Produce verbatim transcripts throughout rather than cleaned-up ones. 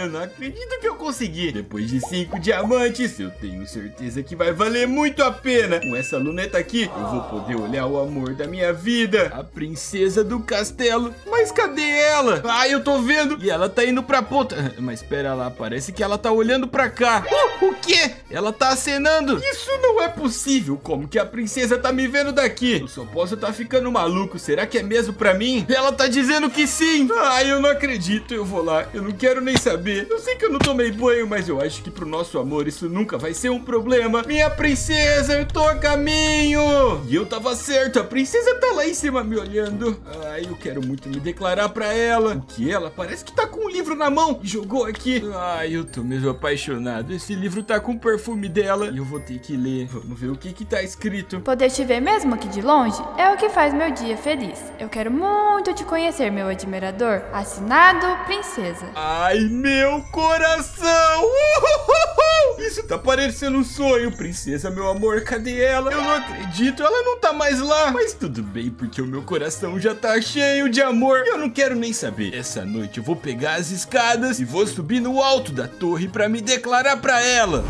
eu não acredito que eu consegui. Depois de cinco diamantes, eu tenho certeza que vai valer muito a pena. Com essa luneta aqui, eu vou poder olhar o amor da minha vida, a princesa do castelo. Mas cadê ela? Ah, eu tô vendo. E ela tá indo pra ponta. Mas espera lá, parece que ela tá olhando pra cá. Uh, o quê? Ela tá acenando. Isso não é possível. Como que a princesa tá me vendo daqui? Eu só posso estar ficando maluco. Será que é mesmo pra mim? Ela tá dizendo que sim. Ah, eu não acredito. Eu vou lá. Eu não quero nem saber. Eu sei que eu não tomei banho, mas eu acho que pro nosso amor isso nunca vai ser um problema. Minha princesa, eu tô a caminho. E eu tava certo. A princesa tá lá em cima me olhando. Ai, eu quero muito me declarar pra ela. O que ela? Parece que tá com um livro na mão. Jogou aqui. Ai, eu tô mesmo apaixonado. Esse livro tá com o perfume dela. E eu vou ter que ler. Vamos ver o que que tá escrito. Poder te ver mesmo aqui de longe é o que faz meu dia feliz. Eu quero muito te conhecer, meu admirador. Assinado, princesa. Ai, meu coração. Uhuhuhu! Isso tá parecendo um sonho. Princesa, meu amor, cadê ela? Eu não acredito. Ela não tá mais lá. Mas tudo bem, porque o meu coração já tá cheio de amor. Eu não quero nem saber. Essa noite eu vou pegar as escadas e vou subir no alto da torre pra me declarar pra ela.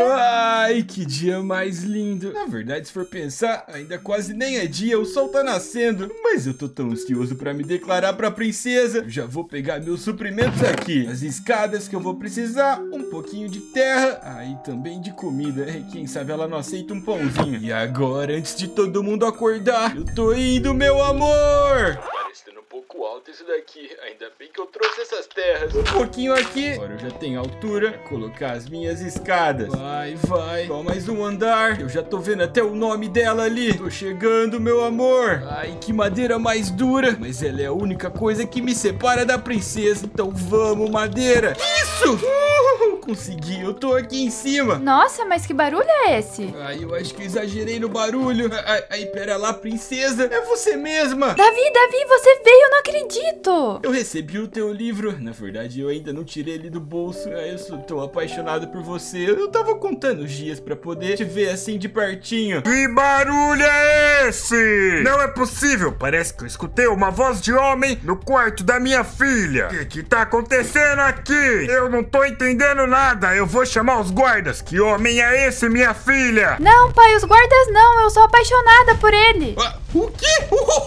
Ai, que dia mais lindo. Na verdade, se for pensar, ainda quase nem é dia, o sol tá nascendo. Mas eu tô tão ansioso pra me declarar pra princesa. Eu já vou pegar meus suprimentos aqui. As escadas que eu vou precisar, um pouquinho de terra, aí também de comida. Quem sabe ela não aceita um pãozinho. E agora, antes de todo mundo acordar, eu tô indo, meu amor. Pouco alto isso daqui, ainda bem que eu trouxe essas terras. Um pouquinho aqui, agora eu já tenho altura pra colocar as minhas escadas. Vai, vai, só mais um andar. Eu já tô vendo até o nome dela ali. Tô chegando, meu amor. Ai, que madeira mais dura. Mas ela é a única coisa que me separa da princesa. Então vamos, madeira. Isso! Uh, consegui, eu tô aqui em cima. Nossa, mas que barulho é esse? Ai, eu acho que eu exagerei no barulho. Ai, ai, pera lá, princesa. É você mesma. Davi, Davi, você veio. Eu não acredito! Eu recebi o teu livro. Na verdade, eu ainda não tirei ele do bolso. Eu sou tão apaixonado por você. Eu tava contando os dias pra poder te ver assim de pertinho. Que barulho é esse? Não é possível. Parece que eu escutei uma voz de homem no quarto da minha filha. O que que tá acontecendo aqui? Eu não tô entendendo nada. Eu vou chamar os guardas. Que homem é esse, minha filha? Não, pai, os guardas não. Eu sou apaixonada por ele. Ah, o quê? Uh, uh,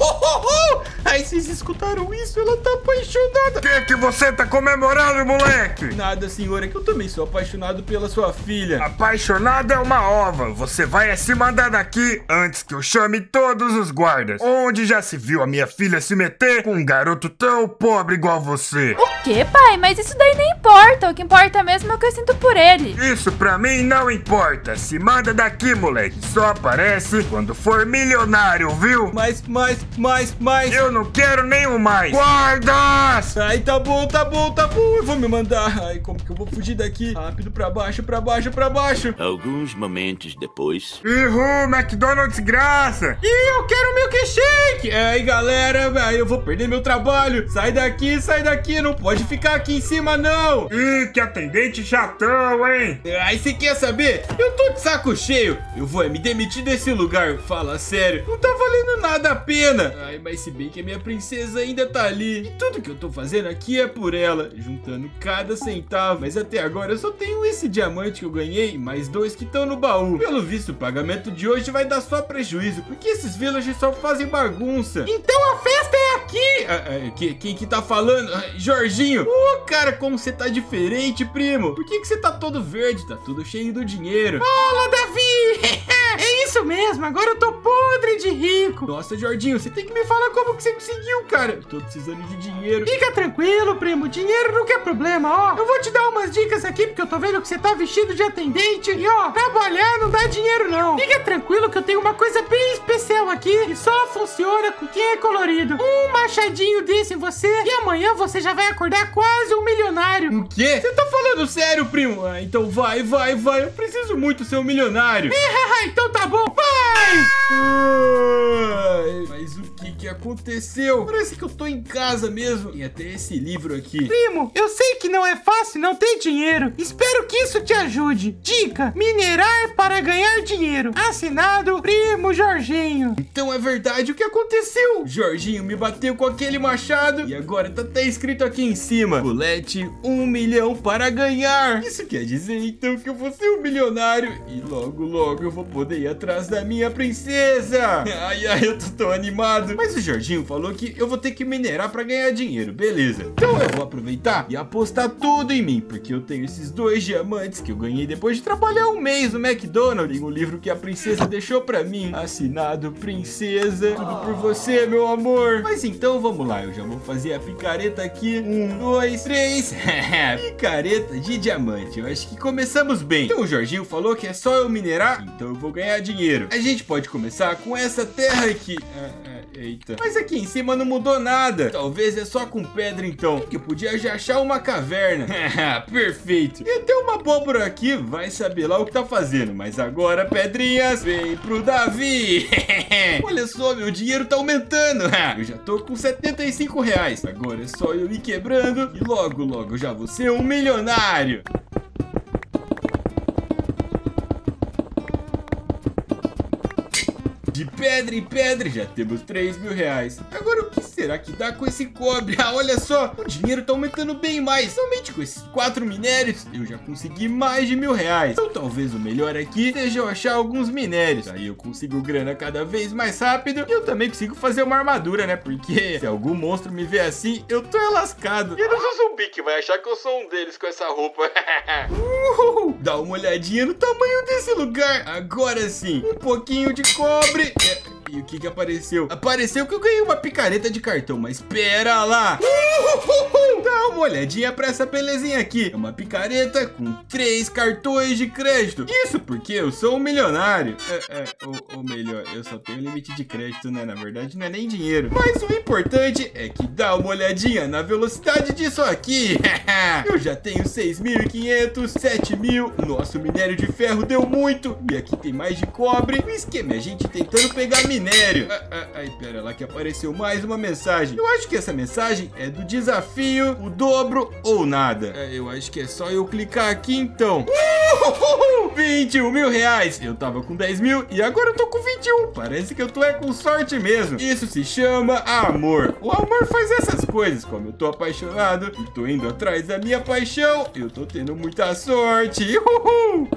uh, uh. Aí vocês escutaram isso? Ela tá apaixonada. O que que você tá comemorando, moleque? Nada, senhora, que eu também sou apaixonado pela sua filha. Apaixonada é uma ova. Você vai se mandar daqui antes que eu chame todos os guardas. Onde já se viu a minha filha se meter com um garoto tão pobre igual você? O que, pai? Mas isso daí nem importa. O que importa mesmo é o que eu sinto por ele. Isso pra mim não importa. Se manda daqui, moleque. Só aparece quando for milionário, viu? Mais, mais, mais, mais. Eu não quero nem nenhum mais. Guardas! Ai, tá bom, tá bom, tá bom. Eu vou me mandar. Ai, como que eu vou fugir daqui? Rápido, pra baixo, pra baixo, pra baixo. Alguns momentos depois. Uhul, McDonald's graça. E eu quero milkshake. Ai, galera, ai, eu vou perder meu trabalho. Sai daqui, sai daqui. Não pode ficar aqui em cima, não. Ih, que atendente chatão, hein? Ai, você quer saber? Eu tô de saco cheio. Eu vou me demitir desse lugar. Fala sério. Não tá valendo nada a pena. Ai, mas se bem que a minha princesa ainda tá ali. E tudo que eu tô fazendo aqui é por ela, juntando cada centavo. Mas até agora eu só tenho esse diamante que eu ganhei e mais dois que estão no baú. Pelo visto, o pagamento de hoje vai dar só prejuízo, porque esses villagers só fazem bagunça. Então a festa é aqui! Ah, ah, que, quem que tá falando? Ah, Jorginho! Ô, oh, cara, como você tá diferente, primo! Por que que você tá todo verde? Tá tudo cheio do dinheiro. Fala, Davi! É isso mesmo, agora eu tô podre de rico. Nossa, Jorginho, você tem que me falar como que você conseguiu, cara. Cara, eu tô precisando de dinheiro. Fica tranquilo, primo. Dinheiro nunca é problema, ó. Eu vou te dar umas dicas aqui, porque eu tô vendo que você tá vestido de atendente. E, ó, trabalhar não dá dinheiro, não. Fica tranquilo que eu tenho uma coisa bem especial aqui que só funciona com quem é colorido. Um machadinho desse em você e amanhã você já vai acordar quase um milionário. O quê? Você tá falando sério, primo? Ah, então vai, vai, vai. Eu preciso muito ser um milionário. Então tá bom. Vai! Mas o que que aconteceu. Parece que eu tô em casa mesmo. E até esse livro aqui. Primo, eu sei que não é fácil não ter dinheiro. Espero que isso te ajude. Dica: minerar para ganhar dinheiro. Assinado, Primo Jorginho. Então é verdade o que aconteceu. Jorginho me bateu com aquele machado. E agora tá até escrito aqui em cima: colete um milhão para ganhar. Isso quer dizer então que eu vou ser um milionário. E logo logo eu vou poder ir atrás da minha princesa. Ai ai, eu tô tão animado. Mas o Jorginho falou que eu vou ter que minerar para ganhar dinheiro, beleza. Então eu vou aproveitar e apostar tudo em mim, porque eu tenho esses dois diamantes que eu ganhei depois de trabalhar um mês no McDonald's. Um livro que a princesa deixou pra mim. Assinado, princesa. Tudo por você, meu amor. Mas então vamos lá, eu já vou fazer a picareta aqui. Um, dois, três. Picareta de diamante. Eu acho que começamos bem. Então o Jorginho falou que é só eu minerar, então eu vou ganhar dinheiro. A gente pode começar com essa terra aqui. Ah, ah, eita. Mas aqui em cima não mudou nada. Talvez é só com pedra então, que eu podia já achar uma caverna. Perfeito. E até uma boa por aqui, vai saber lá o que tá fazendo. Mas agora, pedrinhas, vem pro Davi. Olha só, meu dinheiro tá aumentando. Eu já tô com setenta e cinco reais. Agora é só eu ir quebrando e logo logo eu já vou ser um milionário. De pedra em pedra, já temos três mil reais. Agora o que será que dá com esse cobre? Ah, olha só, o dinheiro tá aumentando bem mais. Somente com esses quatro minérios, eu já consegui mais de mil reais. Então talvez o melhor aqui seja eu achar alguns minérios. Aí eu consigo grana cada vez mais rápido. E eu também consigo fazer uma armadura, né? Porque se algum monstro me ver assim, eu tô lascado. E eu não sou zumbi que vai achar que eu sou um deles com essa roupa. Uhul, dá uma olhadinha no tamanho desse lugar. Agora sim, um pouquinho de cobre. Yeah. E o que que apareceu? Apareceu que eu ganhei uma picareta de cartão, mas pera lá. Uhuhuhu. Dá uma olhadinha pra essa belezinha aqui. É uma picareta com três cartões de crédito. Isso porque eu sou um milionário. É, é, ou, ou melhor, eu só tenho limite de crédito, né? Na verdade, não é nem dinheiro. Mas o importante é que dá uma olhadinha na velocidade disso aqui. Eu já tenho seis mil e quinhentos, sete mil. Nosso minério de ferro deu muito. E aqui tem mais de cobre. O esquema é a gente tentando pegar minério. Minério. Ah, ah, ai, pera lá que apareceu mais uma mensagem. Eu acho que essa mensagem é do desafio, o dobro ou nada. É, eu acho que é só eu clicar aqui então. Uhul! vinte e um mil reais. Eu tava com dez mil e agora eu tô com vinte e um. Parece que eu tô é com sorte mesmo. Isso se chama amor. O amor faz essas coisas. Como eu tô apaixonado e tô indo atrás da minha paixão, eu tô tendo muita sorte. Uhul!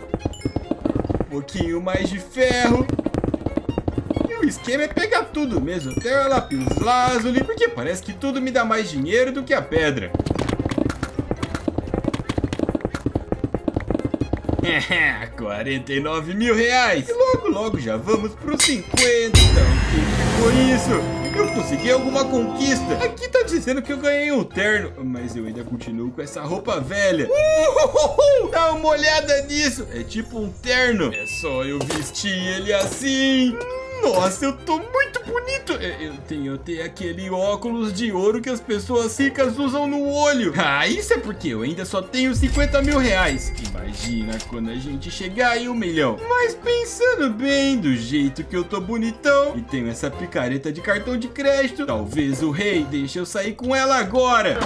Um pouquinho mais de ferro. O esquema é pegar tudo mesmo, até o lápis lazuli, porque parece que tudo me dá mais dinheiro do que a pedra. quarenta e nove mil reais. E logo logo já vamos pro cinquenta. O que foi isso? Eu consegui alguma conquista. Aqui tá dizendo que eu ganhei um terno, mas eu ainda continuo com essa roupa velha. Uhul! Dá uma olhada nisso. É tipo um terno. É só eu vestir ele assim. Nossa, eu tô muito bonito. Eu tenho, eu tenho aquele óculos de ouro que as pessoas ricas usam no olho. Ah, isso é porque eu ainda só tenho cinquenta mil reais. Imagina quando a gente chegar em um milhão. Mas pensando bem, do jeito que eu tô bonitão e tenho essa picareta de cartão de crédito, talvez o rei deixe eu sair com ela agora.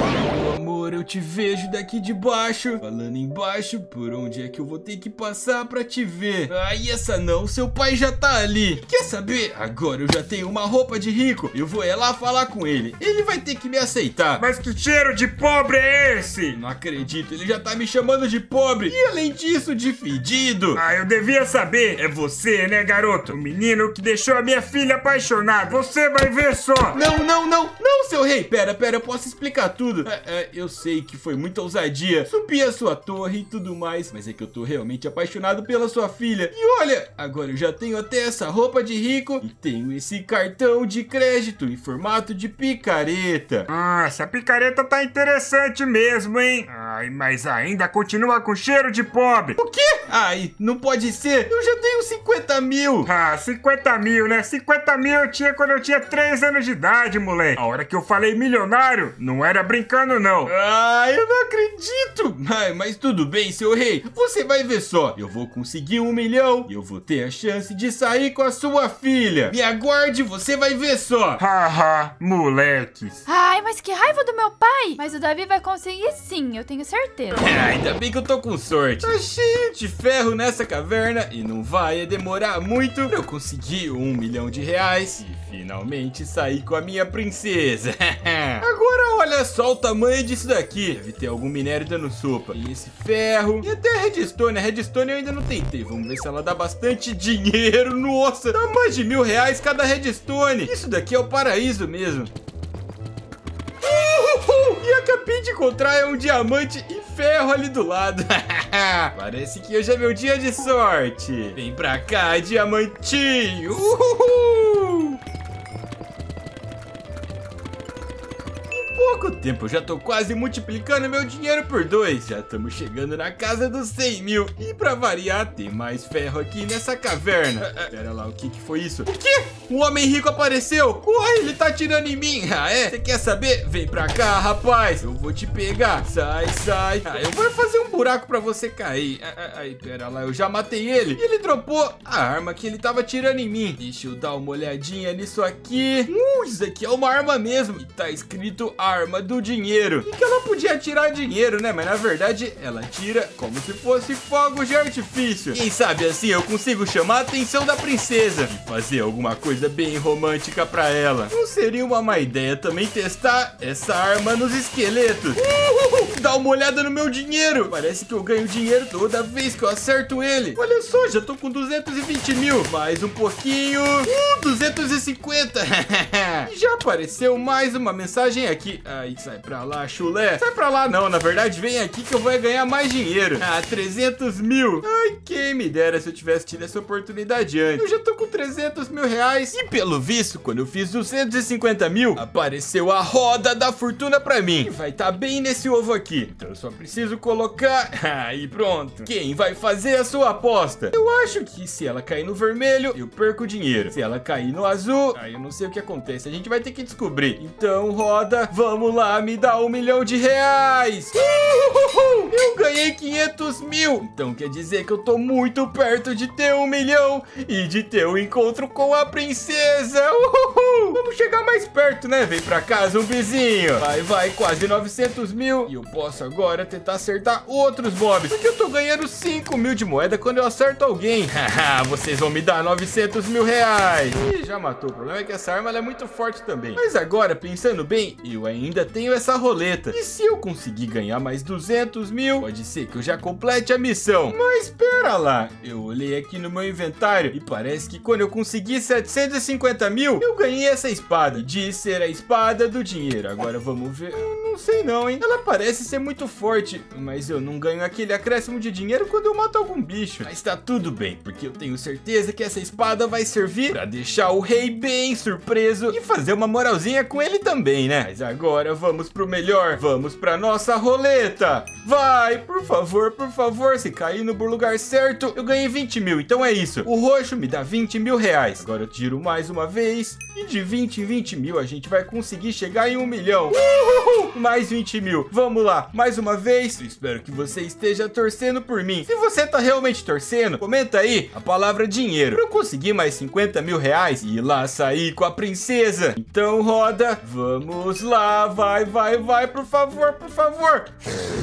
Meu amor, eu te vejo daqui de baixo. Falando embaixo, por onde é que eu vou ter que passar pra te ver? Ah, e essa não, seu pai já tá ali. Quer saber? Agora eu já tenho uma roupa de rico. Eu vou é lá falar com ele. Ele vai ter que me aceitar. Mas que cheiro de pobre é esse? Não acredito, ele já tá me chamando de pobre. E além disso, de fedido. Ah, eu devia saber. É você, né, garoto? O menino que deixou a minha filha apaixonada. Você vai ver só. Não, não, não. Não, seu rei. Pera, pera, eu posso explicar tudo. É, é, eu sei que foi muita ousadia. Subi a sua torre e tudo mais. Mas é que eu tô realmente apaixonado pela sua filha. E olha, agora eu já tenho até essa roupa de rico. E tenho esse cartão de crédito em formato de picareta. Ah, essa picareta tá interessante mesmo, hein? Ai, mas ainda continua com cheiro de pobre. O quê? Ai, não pode ser. Eu já tenho cinquenta mil. Ah, cinquenta mil, né? cinquenta mil eu tinha quando eu tinha três anos de idade, moleque. A hora que eu falei milionário, não era brincando, não. Ah, eu não acredito. Ai, mas tudo bem, seu rei. Você vai ver só. Eu vou conseguir um milhão e eu vou ter a chance de sair com a sua filha. Me aguarde, você vai ver só. Haha, moleques. Ai, mas que raiva do meu pai. Mas o Davi vai conseguir sim, eu tenho certeza. Ai, ainda bem que eu tô com sorte. Tá cheio de ferro nessa caverna e não vai demorar muito pra eu conseguir um milhão de reais e finalmente sair com a minha princesa. Agora olha só o tamanho disso daqui. Deve ter algum minério dando sopa. E esse ferro. E até a redstone. A redstone eu ainda não tentei. Vamos ver se ela dá bastante dinheiro. Nossa, dá mais de mil reais cada redstone. Isso daqui é o paraíso mesmo. Uhul! E acabei de encontrar um diamante e ferro ali do lado. Parece que hoje é meu dia de sorte. Vem pra cá, diamantinho. Uhul! Em pouco tempo eu já tô quase multiplicando meu dinheiro por dois. Já estamos chegando na casa dos cem mil. E pra variar, tem mais ferro aqui nessa caverna. Pera lá, o que que foi isso? O quê? Um homem rico apareceu. Corre, ele tá atirando em mim. Ah, é? Você quer saber? Vem pra cá, rapaz. Eu vou te pegar. Sai, sai. Ah, eu vou fazer um buraco pra você cair. Ah, aí, pera lá. Eu já matei ele. E ele dropou a arma que ele tava atirando em mim. Deixa eu dar uma olhadinha nisso aqui. Uh, isso aqui é uma arma mesmo. E tá escrito arma do dinheiro. E que ela podia atirar dinheiro, né? Mas na verdade, ela atira como se fosse fogo de artifício. Quem sabe assim eu consigo chamar a atenção da princesa e fazer alguma coisa bem romântica pra ela. Não seria uma má ideia também testar essa arma nos esqueletos? Uhul! Dá uma olhada no meu dinheiro. Parece que eu ganho dinheiro toda vez que eu acerto ele. Olha só, já tô com duzentos e vinte mil. Mais um pouquinho. Uh, duzentos e cinquenta. E já apareceu mais uma mensagem aqui. Aí, sai pra lá, chulé. Sai pra lá não, na verdade, vem aqui que eu vou ganhar mais dinheiro. Ah, trezentos mil. Ai, quem me dera se eu tivesse tido essa oportunidade antes. Eu já tô com trezentos mil reais. E pelo visto, quando eu fiz duzentos e cinquenta mil, apareceu a roda da fortuna pra mim. E vai estar tá bem nesse ovo aqui. Então eu só preciso colocar... Aí pronto. Quem vai fazer a sua aposta? Eu acho que se ela cair no vermelho, eu perco o dinheiro. Se ela cair no azul, aí eu não sei o que acontece. A gente vai ter que descobrir. Então roda, vamos lá, me dá um milhão de reais. Uhul! Eu ganhei quinhentos mil. Então quer dizer que eu tô muito perto de ter um milhão e de ter um encontro com a princesa. Princesa, uhul! Vamos chegar mais perto, né? Vem pra cá, zumbizinho. Vai, vai, quase novecentos mil. E eu posso agora tentar acertar outros mobs, porque eu tô ganhando cinco mil de moeda quando eu acerto alguém. Haha, vocês vão me dar novecentos mil reais. Ih, já matou. O problema é que essa arma ela é muito forte também. Mas agora, pensando bem, eu ainda tenho essa roleta. E se eu conseguir ganhar mais duzentos mil, pode ser que eu já complete a missão. Mas pera lá, eu olhei aqui no meu inventário e parece que quando eu consegui setecentos cento e cinquenta mil, eu ganhei essa espada. Diz ser a espada do dinheiro. Agora vamos ver. Eu não sei não, hein? Ela parece ser muito forte, mas eu não ganho aquele acréscimo de dinheiro quando eu mato algum bicho. Mas tá tudo bem, porque eu tenho certeza que essa espada vai servir pra deixar o rei bem surpreso e fazer uma moralzinha com ele também, né? Mas agora vamos pro melhor. Vamos pra nossa roleta. Vai, por favor, por favor. Se cair no lugar certo, eu ganhei vinte mil. Então é isso. O roxo me dá vinte mil reais. Agora eu tiro mais uma vez. E de vinte em vinte mil a gente vai conseguir chegar em um milhão. Uhul! Mais vinte mil. Vamos lá, mais uma vez. Eu espero que você esteja torcendo por mim. Se você tá realmente torcendo, comenta aí a palavra dinheiro pra eu conseguir mais cinquenta mil reais e ir lá sair com a princesa. Então roda. Vamos lá, vai, vai, vai. Por favor, por favor.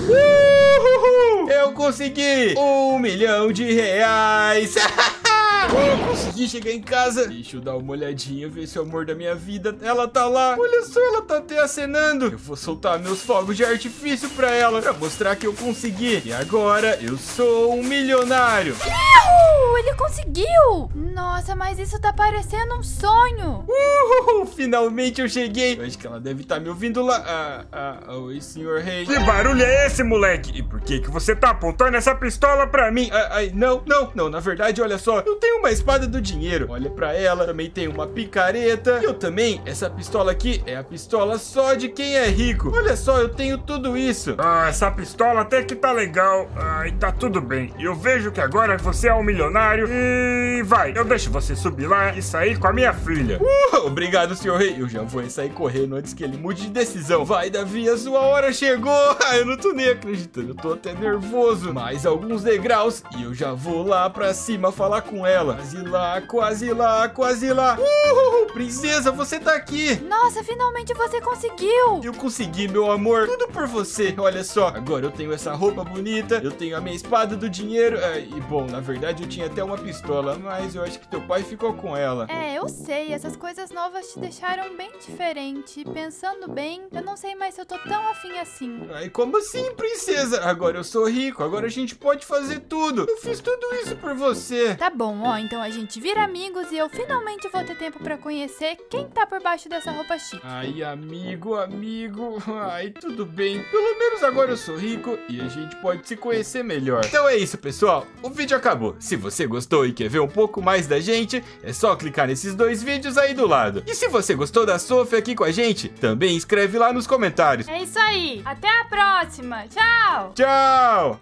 Uhul! Eu consegui um milhão de reais. Eu consegui chegar em casa. Deixa eu dar uma olhadinha, ver se é o amor da minha vida. Ela tá lá. Olha só, ela tá até acenando. Eu vou soltar meus fogos de artifício pra ela, pra mostrar que eu consegui. E agora eu sou um milionário. Uhul, ele conseguiu. Nossa, mas isso tá parecendo um sonho. Uhul, finalmente eu cheguei. Eu acho que ela deve estar me ouvindo lá. Ah, ah, oi, senhor rei. Que barulho é esse, moleque? E por que que você tá apontando essa pistola pra mim? Ah, ah, não, não, não. Na verdade, olha só, eu tenho uma espada do dinheiro. Olha pra ela. Também tem uma picareta. E eu também. Essa pistola aqui é a pistola só de quem é rico. Olha só, eu tenho tudo isso. Ah, essa pistola até que tá legal. Ah, e tá tudo bem. Eu vejo que agora você é um milionário. E vai, eu deixo você subir lá e sair com a minha filha. Uh, obrigado, senhor rei. Eu já vou sair correndo antes que ele mude de decisão. Vai, Davi, a sua hora chegou. Ah, eu não tô nem acreditando. Eu tô até nervoso. Mais alguns degraus e eu já vou lá pra cima falar com ela. Quase lá, quase lá, quase lá. Uhul, princesa, você tá aqui. Nossa, finalmente você conseguiu. Eu consegui, meu amor. Tudo por você. Olha só, agora eu tenho essa roupa bonita. Eu tenho a minha espada do dinheiro. É, e bom, na verdade eu tinha até uma pistola, mas eu acho que teu pai ficou com ela. É, eu sei. Essas coisas novas te deixaram bem diferente. Pensando bem, eu não sei mais se eu tô tão afim assim. Ai, como assim, princesa? Agora eu sou rico. Agora a gente pode fazer tudo. Eu fiz tudo isso por você. Tá bom, ó. Então a gente vira amigos e eu finalmente vou ter tempo pra conhecer quem tá por baixo dessa roupa chique. Ai, amigo, amigo. Ai, tudo bem. Pelo menos agora eu sou rico e a gente pode se conhecer melhor. Então é isso, pessoal. O vídeo acabou. Se você gostou e quer ver um pouco mais da gente, é só clicar nesses dois vídeos aí do lado. E se você gostou da Sophie aqui com a gente, também escreve lá nos comentários. É isso aí. Até a próxima. Tchau. Tchau.